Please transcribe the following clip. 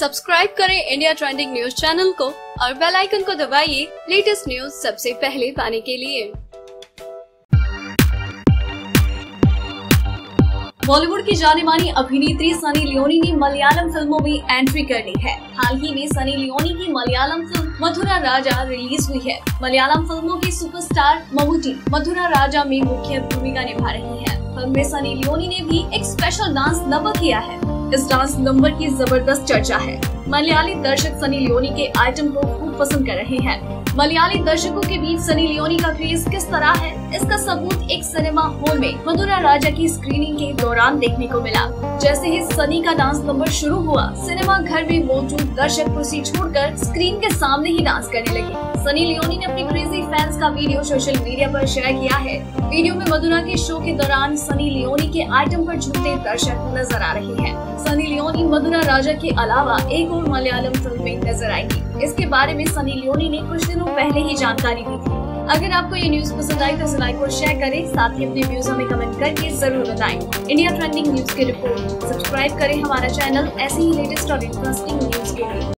Subscribe करें India trending news channel को और बेल आइकन को दबाइए लेटेस्ट न्यूज सबसे पहले पाने के लिए। बॉलीवुड की जानी मानी अभिनेत्री सनी लियोनी ने मलयालम फिल्मों में एंट्री कर ली है। हाल ही में सनी लियोनी की मलयालम फिल्म मधुरा राजा रिलीज हुई है। मलयालम फिल्मों की सुपरस्टार ममूटी मधुरा राजा में मुख्य भूमिका निभा रही है। फिल्म में सनी लियोनी ने भी एक स्पेशल डांस नंबर किया है। इस डांस नंबर की जबरदस्त चर्चा है। मलयाली दर्शक सनी लियोनी के आइटम को खूब पसंद कर रहे हैं। मलयाली दर्शकों के बीच सनी लियोनी का क्रेज किस तरह है, इसका सबूत एक सिनेमा हॉल में मधुरा राजा की स्क्रीनिंग के दौरान देखने को मिला। जैसे ही सनी का डांस नंबर शुरू हुआ, सिनेमा घर में मौजूद दर्शक कुर्सी छोड़कर स्क्रीन के सामने ही डांस करने लगे। सनी लियोनी ने अपने क्रेजी फैंस का वीडियो सोशल मीडिया पर शेयर किया है। वीडियो में मधुरा के शो के दौरान सनी लियोनी के आइटम पर झूमते दर्शक नजर आ रहे हैं। सनी लियोनी मधुरा राजा के अलावा एक और मलयालम फिल्म में नजर आएगी। इसके बारे में सनी लियोनी ने कुछ दिनों पहले ही जानकारी दी थी। अगर आपको ये न्यूज़ पसंद आई तो इसे लाइक और शेयर करें। साथ ही अपने व्यूज हमें कमेंट करके जरूर बताएं। इंडिया ट्रेंडिंग न्यूज़ की रिपोर्ट सब्सक्राइब करें हमारा चैनल ऐसे ही लेटेस्ट और इंटरेस्टिंग न्यूज़ के लिए।